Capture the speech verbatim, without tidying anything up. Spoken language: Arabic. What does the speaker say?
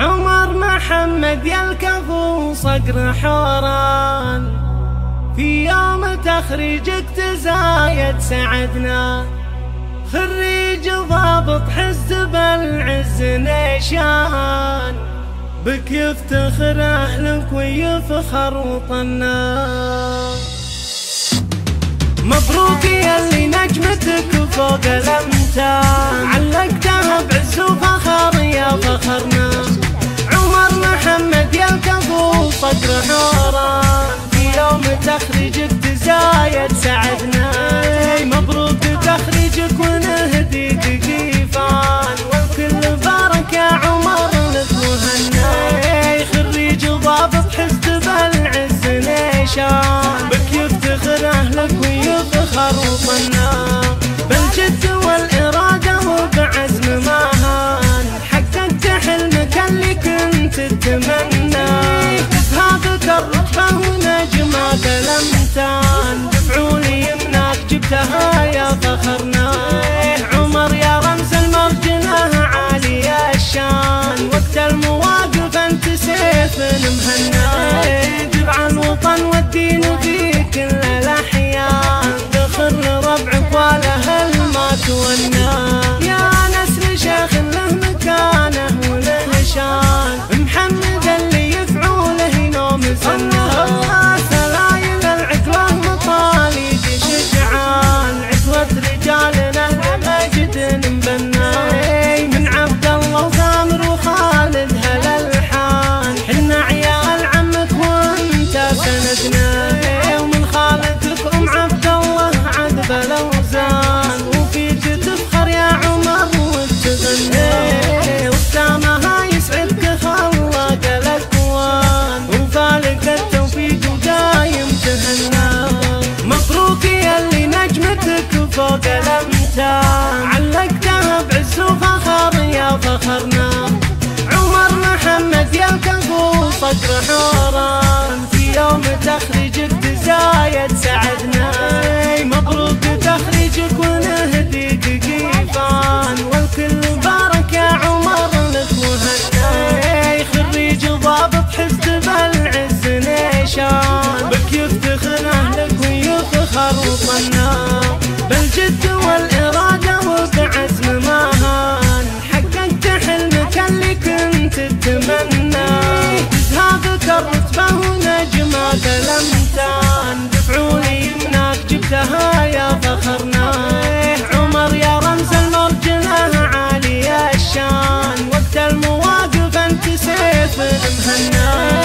عمر محمد يلكفو صقر حوران، في يوم تخريجك تزايد سعدنا، خريج ضابط حزب العز نيشان، بك يفتخر أهلك ويفخر وطننا. مبروك يلي نجمتك فوق الأمتار علقتها بعز وفخر يا فخرنا. عمر محمد يلكفو صقر حوران، في يوم تخريجك تزايد سعدنا، مبروك تخريجك ونهديك جيفان، والكل بارك يا عمر لك مهنا. خريج ضابط حزب العز نيشان، بك يفتخر أهلك ويفخر وطننا. بالجد والإرادة وبعزم ما هان، حققت حلمك اللي كنت تتمنى، بسهابك الرتبة ونجمات الأمتان، دفعوا لي يمناك جبتها يا فخرنا. عمر يا رمز المرجله عالي الشان، وقت المواقف انت سيف مهنا، درع الوطن والدين في كل الاحيان، ذخر لربعك والاهل ما تولى. يا نسل شيخ له مكانه وله شان، محمد اللي يفعوله نوم سنه، فوق الأمتار علقتها بعز وفخر يا فخرنا. عمر محمد يلكفو صقر حوران، في يوم تخريجك تزايد سعدنا، مبروك تخريجك ونهديك جيفان، والكل بارك يا عمر لك مهنا. خريج ضابط حزب العز نيشان، بك يفتخر أهلك ويفخر وطننا. بالجد والإرادة وبعزم ما هان، حققت حلمك اللي كنت تتمنى، بسهابك الرتبة ونجمات الأمتان، دفعوا لي يمناك جبتها يا فخرنا. عمر يا رمز المرجله عالي الشان، وقت المواقف انت سيف مهنا.